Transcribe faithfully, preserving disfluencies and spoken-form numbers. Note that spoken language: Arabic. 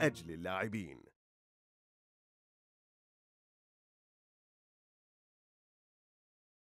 أجل اللاعبين.